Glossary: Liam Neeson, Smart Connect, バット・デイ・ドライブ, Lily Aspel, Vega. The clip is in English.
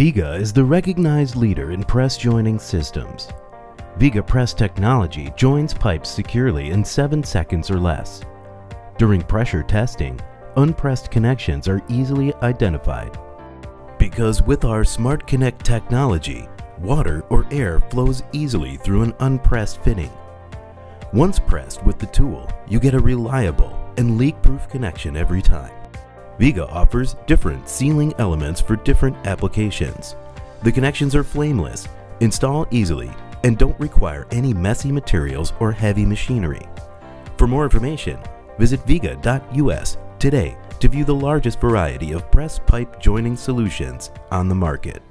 Vega is the recognized leader in press joining systems. Vega press technology joins pipes securely in 7 seconds or less. During pressure testing, unpressed connections are easily identified. Because with our Smart Connect technology, water or air flows easily through an unpressed fitting. Once pressed with the tool, you get a reliable and leak-proof connection every time. Vega offers different sealing elements for different applications. The connections are flameless, install easily, and don't require any messy materials or heavy machinery. For more information, visit vega.us today to view the largest variety of press pipe joining solutions on the market.